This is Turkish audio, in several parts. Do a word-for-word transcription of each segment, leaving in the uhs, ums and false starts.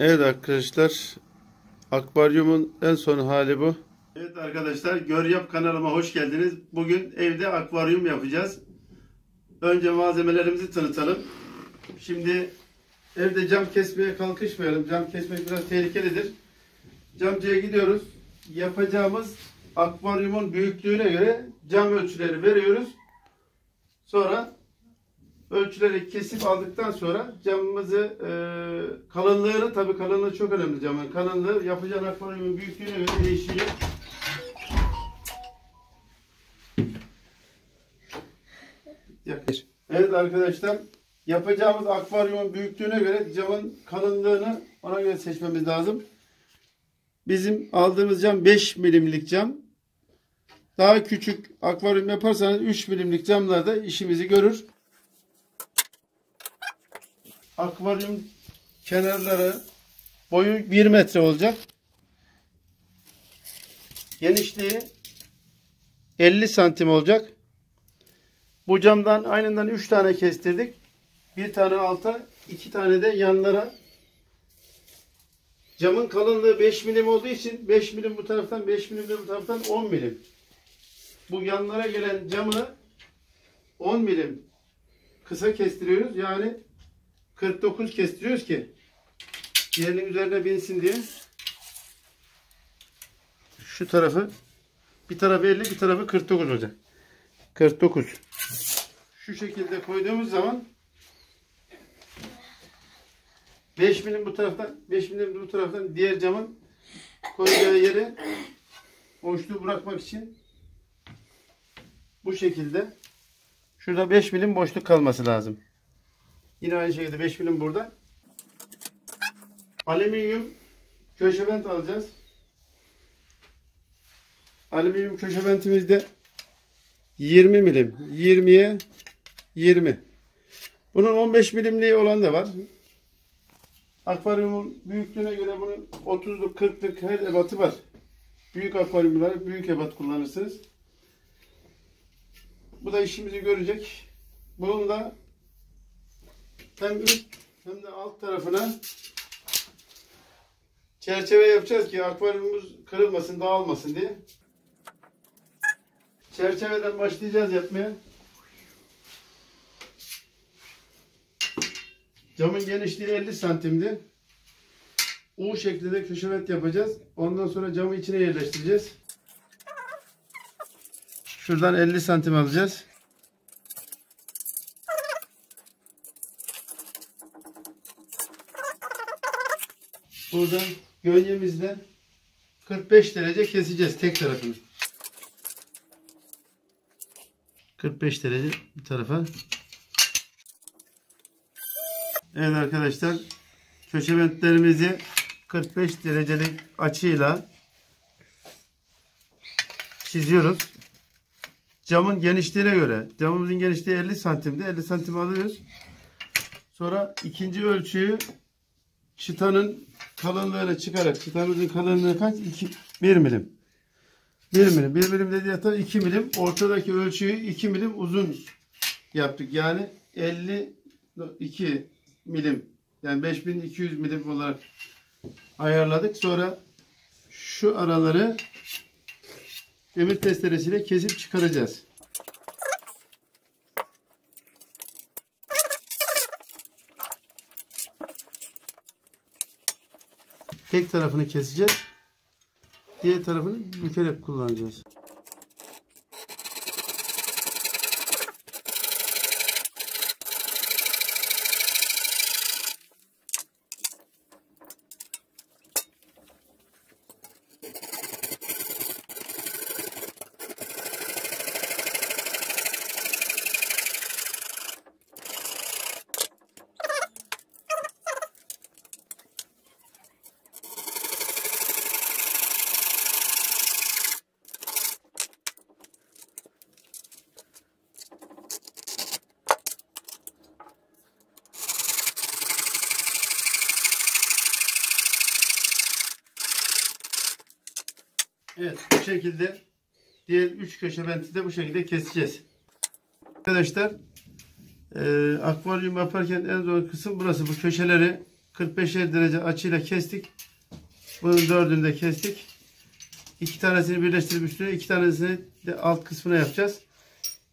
Evet arkadaşlar, akvaryumun en son hali bu. Evet arkadaşlar, Gör Yap kanalıma hoş geldiniz. Bugün evde akvaryum yapacağız. Önce malzemelerimizi tanıtalım. Şimdi evde cam kesmeye kalkışmayalım. Cam kesmek biraz tehlikelidir. Camcıya gidiyoruz. Yapacağımız akvaryumun büyüklüğüne göre cam ölçüleri veriyoruz. Sonra ölçüleri kesip aldıktan sonra camımızı e, kalınlığını, tabii kalınlığı çok önemli, camın kalınlığı yapacağın akvaryumun büyüklüğüne göre değişiyor. Evet arkadaşlar, yapacağımız akvaryumun büyüklüğüne göre camın kalınlığını ona göre seçmemiz lazım. Bizim aldığımız cam beş milimlik cam. Daha küçük akvaryum yaparsanız üç milimlik camlar da işimizi görür. Akvaryum kenarları boyu bir metre olacak. Genişliği elli santim olacak. Bu camdan aynından üç tane kestirdik. Bir tane alta, iki tane de yanlara. Camın kalınlığı beş milim olduğu için beş milim bu taraftan, beş milim de bu taraftan on milim. Bu yanlara gelen camı on milim kısa kestiriyoruz. Yani kırk dokuz kestiriyoruz ki yerinin üzerine binsin diye. Şu tarafı, bir tarafı elli, bir tarafı kırk dokuz olacak. kırk dokuz. Şu şekilde koyduğumuz zaman beş milim bu taraftan, beş milim bu taraftan diğer camın koyacağı yere boşluğu bırakmak için bu şekilde şurada beş milim boşluk kalması lazım. Yine aynı şekilde beş milim burada. Alüminyum köşebent alacağız. Alüminyum köşebentimizde yirmi milim. yirmiye yirmi. Bunun on beş milimliği olan da var. Akvaryumun büyüklüğüne göre bunun otuzluk, kırklık her ebatı var. Büyük akvaryumlara büyük ebat kullanırsınız. Bu da işimizi görecek. Bunun da hem üst hem de alt tarafına çerçeve yapacağız ki akvaryumumuz kırılmasın, dağılmasın diye. Çerçeveden başlayacağız yapmaya. Camın genişliği elli santimdi. U şeklinde köşebent yapacağız. Ondan sonra camı içine yerleştireceğiz. Şuradan elli santim alacağız. Buradan gönyemizle kırk beş derece keseceğiz tek tarafını. kırk beş derece bir tarafa. Evet arkadaşlar, köşebentlerimizi kırk beş derecelik açıyla çiziyoruz. Camın genişliğine göre, camımızın genişliği elli santimdi. elli santim alıyoruz. Sonra ikinci ölçüyü çıtanın kalınlığına çıkarak, çıtamızın kalınlığı kaç? bir milim. bir milim. bir milim dediği hata iki milim. Ortadaki ölçüyü iki milim uzun yaptık. Yani elli iki milim. Yani beş bin iki yüz milim olarak ayarladık. Sonra şu araları demir testeresiyle kesip çıkaracağız. Tek tarafını keseceğiz. Diğer tarafını bükerek kullanacağız. Evet, bu şekilde diğer üç köşebenti de bu şekilde keseceğiz. Arkadaşlar, e, akvaryum yaparken en zor kısım burası. Bu köşeleri kırk beşer derece açıyla kestik. Bunun dördünü de kestik. İki tanesini birleştirip üstüne, iki tanesini de alt kısmına yapacağız.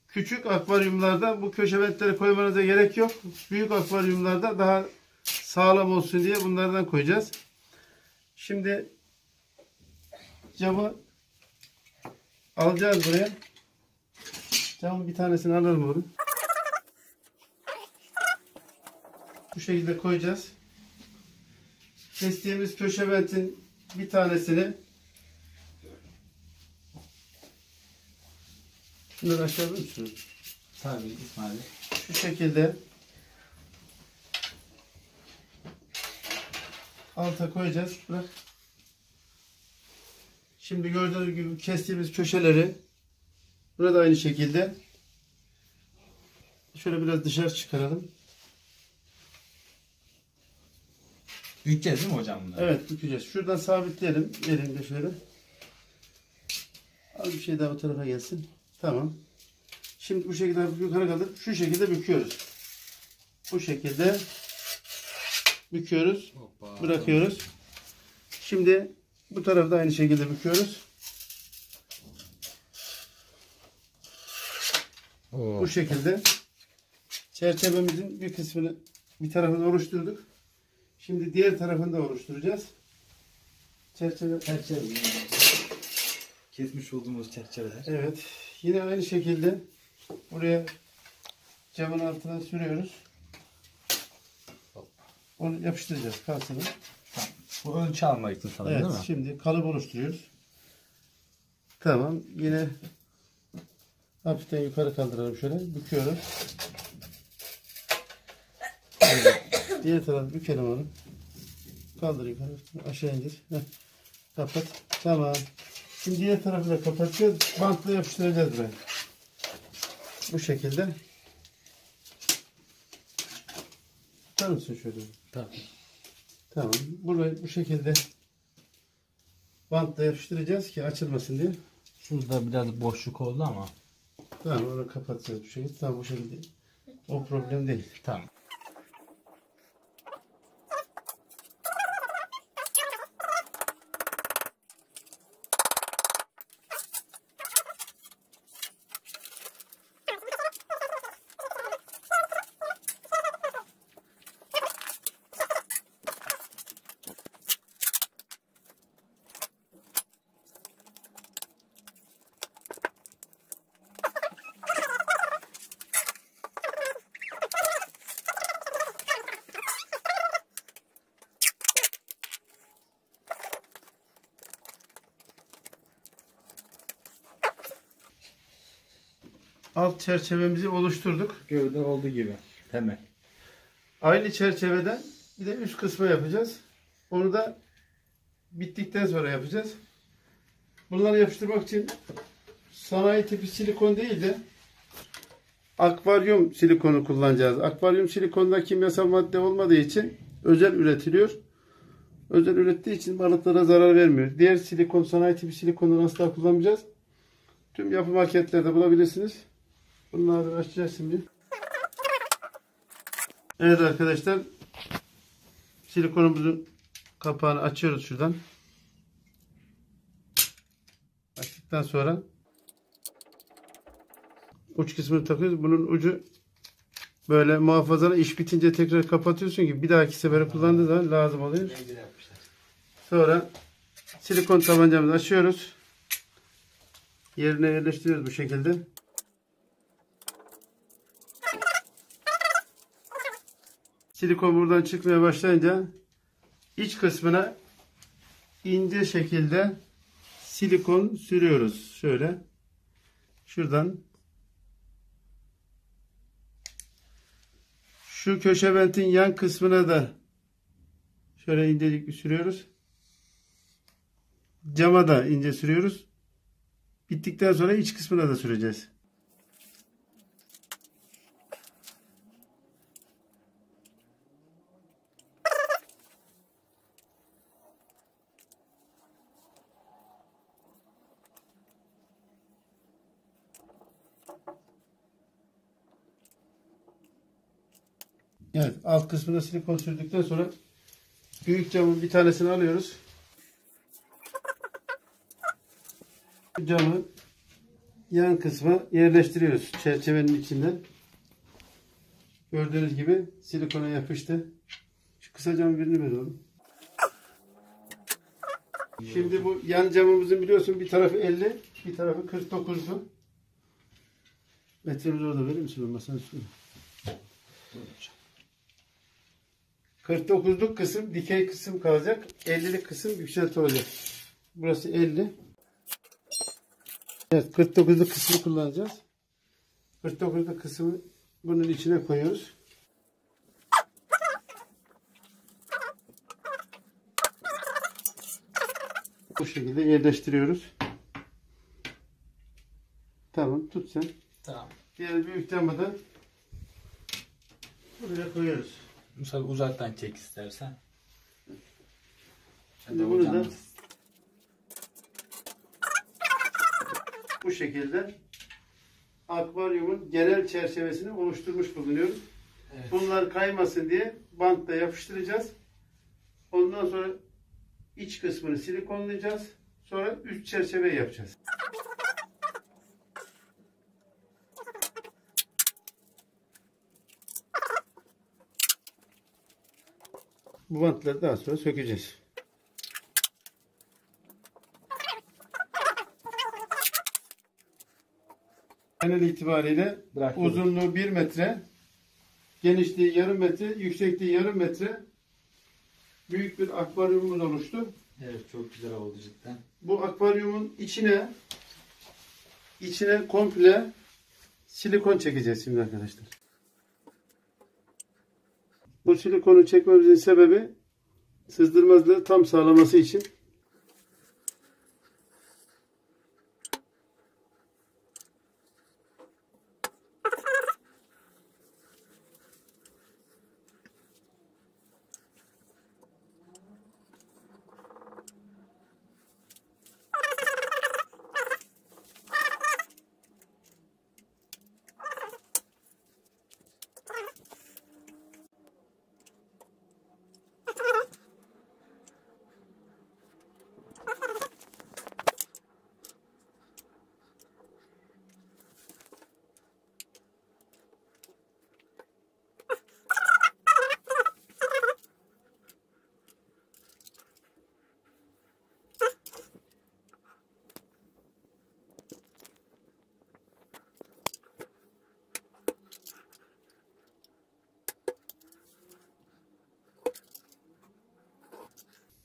Küçük akvaryumlarda bu köşe bentleri koymanıza gerek yok. Büyük akvaryumlarda daha sağlam olsun diye bunlardan koyacağız. Şimdi camı alacağız buraya. Camın bir tanesini alalım onu. Bu şekilde koyacağız. Kestiğimiz köşe bentin bir tanesini bunları aşağı alır mısınız? Tabii İsmail. Şu şekilde alta koyacağız. Bırak. Şimdi gördüğünüz gibi kestiğimiz köşeleri burada aynı şekilde şöyle biraz dışarı çıkaralım. Bükeceğiz değil mi hocam bunları? Evet, bükeceğiz. Şuradan sabitleyelim. Elimde şöyle. Al bir şey daha o tarafa gelsin. Tamam. Şimdi bu şekilde yukarı kaldırıp şu şekilde büküyoruz. Bu şekilde büküyoruz. Hoppa, bırakıyoruz. Tamam. Şimdi bu tarafta aynı şekilde büküyoruz. Oo. Bu şekilde çerçevemizin bir kısmını, bir tarafını oluşturduk. Şimdi diğer tarafını da oluşturacağız. Çerçeve, çerçeve. Kesmiş olduğumuz çerçeveler. Evet. Yine aynı şekilde buraya camın altına sürüyoruz. Onu yapıştıracağız kalsın. Tamam. Bu ölçü almak için sanırım, evet, değil mi? Şimdi kalıp oluşturuyoruz. Tamam. Yine hafiften yukarı kaldıralım şöyle. Büküyoruz. Evet. Diğer tarafı bükelim onu. Kaldır yukarı. Aşağı indir. Heh. Kapat. Tamam. Şimdi diğer tarafı da kapatacağız. Bantla yapıştıracağız buraya. Bu şekilde. Tutar mısın şöyle? Tamam. Tamam. Burayı bu şekilde bantla yapıştıracağız ki açılmasın diye. Şurada biraz boşluk oldu ama. Tamam, onu kapatacağız bu şekilde. Tamam, bu şekilde. O problem değil. Tamam. Alt çerçevemizi oluşturduk. Gövde olduğu gibi. Hemen. Aynı çerçeveden bir de üst kısmı yapacağız. Onu da bittikten sonra yapacağız. Bunları yapıştırmak için sanayi tipi silikon değil de akvaryum silikonu kullanacağız. Akvaryum silikonda kimyasal madde olmadığı için özel üretiliyor. Özel ürettiği için balıklara zarar vermiyor. Diğer silikon, sanayi tipi silikonunu asla kullanmayacağız. Tüm yapı marketlerde bulabilirsiniz. Bunları da açacağız şimdi. Evet arkadaşlar. Silikonumuzun kapağını açıyoruz şuradan. Açtıktan sonra uç kısmını takıyoruz. Bunun ucu böyle muhafazalı, iş bitince tekrar kapatıyorsun ki bir dahaki sefere kullandığı zaman lazım oluyor. Sonra silikon tabancamızı açıyoruz. Yerine yerleştiriyoruz bu şekilde. Silikon buradan çıkmaya başlayınca iç kısmına ince şekilde silikon sürüyoruz. Şöyle. Şuradan. Şu köşe bentin yan kısmına da şöyle incelik bir sürüyoruz. Cama da ince sürüyoruz. Bittikten sonra iç kısmına da süreceğiz. Evet, alt kısmına silikon sürdükten sonra büyük camın bir tanesini alıyoruz. Camı yan kısma yerleştiriyoruz çerçevenin içinden. Gördüğünüz gibi silikona yapıştı. Şu kısa camın birini verelim. Şimdi bu yan camımızın biliyorsun bir tarafı elli, bir tarafı kırk dokuz'u. Metremizi orada verir misin? Masanın üstüne. kırk dokuz'luk kısım dikey kısım kalacak. elli'lik kısım yükselti olacak. Burası elli. Evet, kırk dokuz'luk kısmı kullanacağız. kırk dokuz'luk kısmı bunun içine koyuyoruz. Bu şekilde yerleştiriyoruz. Tamam, tut sen. Tamam. Diğer büyük camı da buraya koyuyoruz. Mesela uzaktan çek istersen. Şimdi bunu da bu şekilde akvaryumun genel çerçevesini oluşturmuş bulunuyoruz. Evet. Bunlar kaymasın diye bantla yapıştıracağız. Ondan sonra iç kısmını silikonlayacağız. Sonra üst çerçeve yapacağız. Bu bantları daha sonra sökeceğiz. Genel itibariyle bırakın. Uzunluğu bir metre, genişliği yarım metre, yüksekliği yarım metre büyük bir akvaryumumuz oluştu. Evet, çok güzel oldu cidden. Bu akvaryumun içine içine komple silikon çekeceğiz şimdi arkadaşlar. Bu silikonu çekmemizin sebebi sızdırmazlığı tam sağlaması için.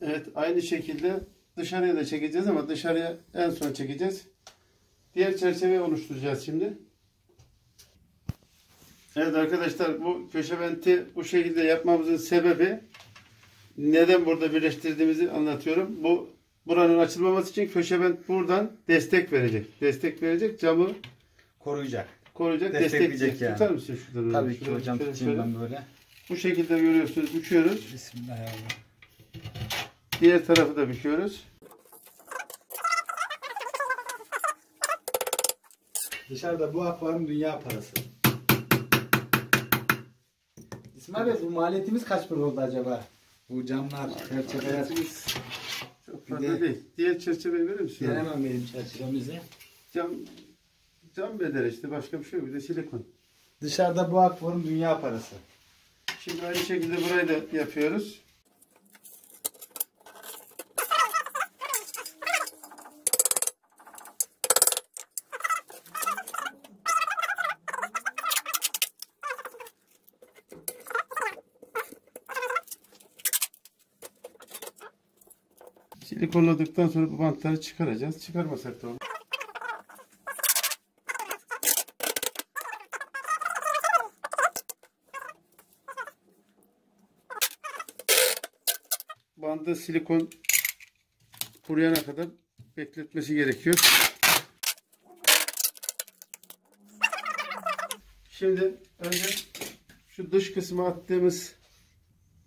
Evet, aynı şekilde dışarıya da çekeceğiz ama dışarıya en son çekeceğiz. Diğer çerçeveyi oluşturacağız şimdi. Evet arkadaşlar, bu köşe benti bu şekilde yapmamızın sebebi, neden burada birleştirdiğimizi anlatıyorum. Bu buranın açılmaması için köşe bent buradan destek verecek. Destek verecek, camı koruyacak. Koruyacak, destekleyecek, destekleyecek yani. Tutar mısın şuradan? Tabii şuradan, ki hocam, şöyle, şöyle. Ben böyle. Bu şekilde görüyorsunuz, uçuyoruz. Bismillahirrahmanirrahim. Diğer tarafı da büküyoruz. Dışarıda bu akvaryum dünya parası. İsmail Bey, bu maliyetimiz kaç para oldu acaba? Bu camlar, çerçeveler. Çok fazla de, değil. Diğer çerçeveyi verir misin? Veremem benim çerçevemizi. Cam, cam bedeli işte, başka bir şey yok. Bir de silikon. Dışarıda bu akvaryum dünya parası. Şimdi aynı şekilde burayı da yapıyoruz. Silikonladıktan sonra bu bantları çıkaracağız. Çıkarmasak da olur. Bandı silikon kuruyana kadar bekletmesi gerekiyor. Şimdi önce şu dış kısma attığımız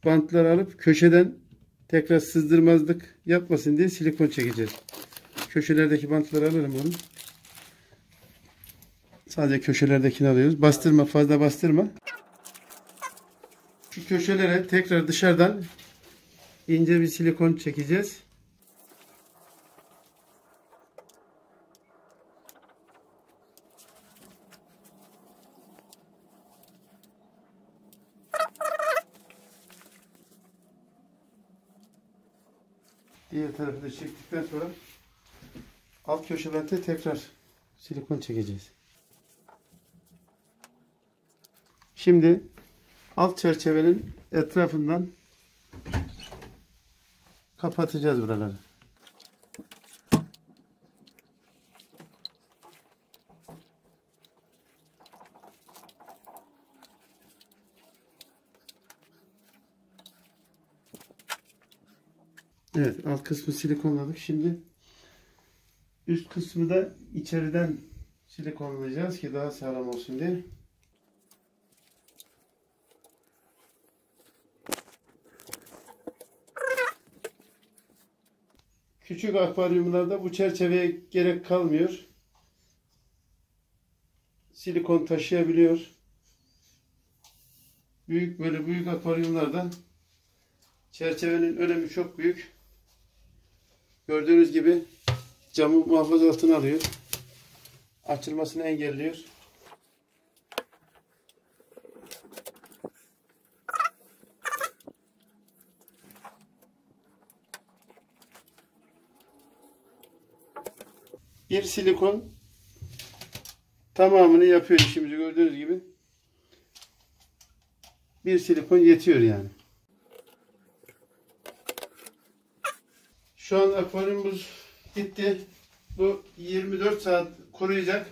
bantları alıp köşeden tekrar sızdırmazlık yapmasın diye silikon çekeceğiz. Köşelerdeki bantları alalım onu. Sadece köşelerdekini alıyoruz. Bastırma, fazla bastırma. Şu köşelere tekrar dışarıdan ince bir silikon çekeceğiz. Diğer tarafı da çektikten sonra alt köşelerde tekrar silikon çekeceğiz. Şimdi alt çerçevenin etrafından kapatacağız buraları. Evet, alt kısmı silikonladık. Şimdi üst kısmı da içeriden silikonlayacağız ki daha sağlam olsun diye. Küçük akvaryumlarda bu çerçeveye gerek kalmıyor. Silikon taşıyabiliyor. Büyük böyle büyük akvaryumlarda çerçevenin önemi çok büyük. Gördüğünüz gibi camı muhafaza altına alıyor. Açılmasını engelliyor. Bir silikon tamamını yapıyor işimizi, gördüğünüz gibi. Bir silikon yetiyor yani. Şu an akvaryumumuz gitti. Bu yirmi dört saat kuruyacak.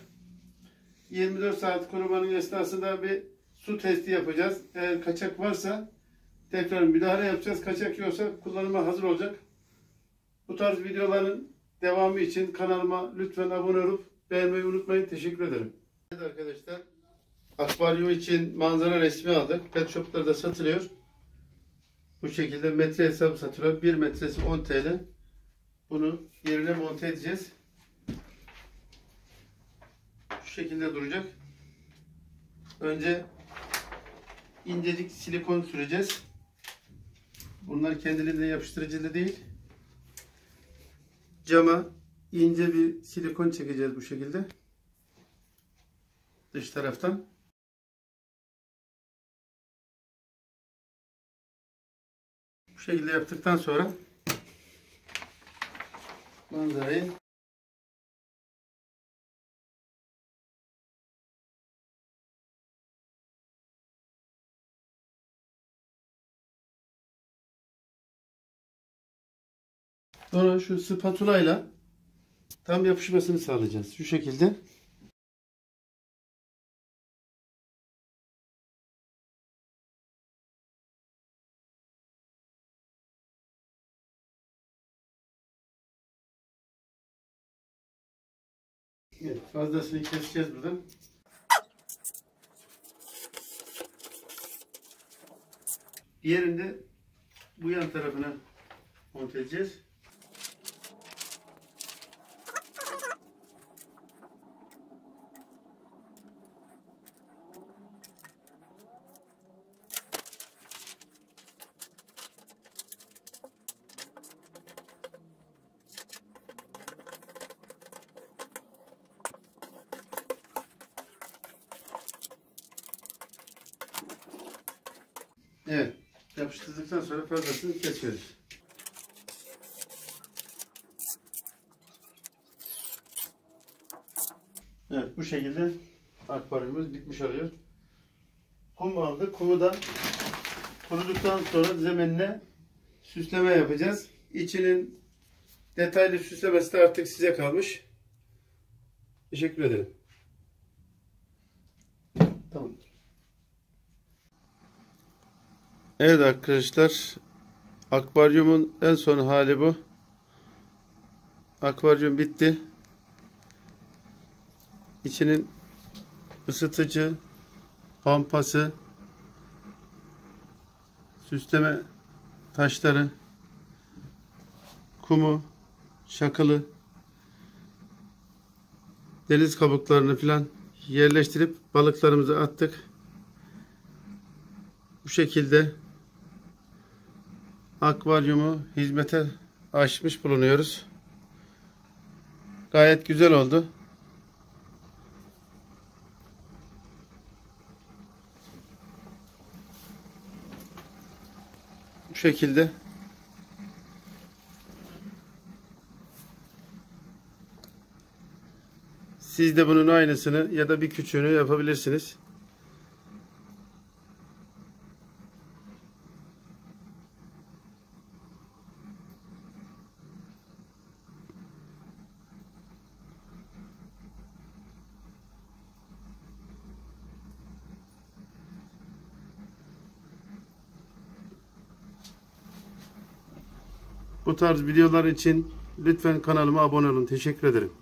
yirmi dört saat kurumanın esnasında bir su testi yapacağız. Eğer kaçak varsa tekrar müdahale yapacağız. Kaçak yoksa kullanıma hazır olacak. Bu tarz videoların devamı için kanalıma lütfen abone olup beğenmeyi unutmayın. Teşekkür ederim. Evet arkadaşlar, akvaryum için manzara resmi aldık. Pet shop'larda satılıyor. Bu şekilde metre hesabı satılıyor. Bir metresi on TL. Bunu yerine monte edeceğiz. Şu şekilde duracak. Önce incecik silikon süreceğiz. Bunlar kendiliğinden yapıştırıcılı değil. Cama ince bir silikon çekeceğiz bu şekilde. Dış taraftan. Bu şekilde yaptıktan sonra manzarayı sonra şu spatula ile tam yapışmasını sağlayacağız. Şu şekilde. Evet, fazlasını keseceğiz buradan. Diğerini de bu yan tarafına monte edeceğiz. Evet, yapıştırdıktan sonra fazlasını kesiyoruz. Evet, bu şekilde akvaryumumuz bitmiş oluyor. Kum aldık. Kumu da kuruduktan sonra zeminine süsleme yapacağız. İçinin detaylı süslemesi de artık size kalmış. Teşekkür ederim. Tamamdır. Evet arkadaşlar, akvaryumun en son hali bu. Akvaryum bitti. İçinin ısıtıcı, pampası, süsleme taşları, kumu, şakılı, deniz kabuklarını filan yerleştirip balıklarımızı attık. Bu şekilde akvaryumu hizmete açmış bulunuyoruz. Gayet güzel oldu. Bu şekilde. Siz de bunun aynısını ya da bir küçüğünü yapabilirsiniz. Bu tarz videolar için lütfen kanalıma abone olun. Teşekkür ederim.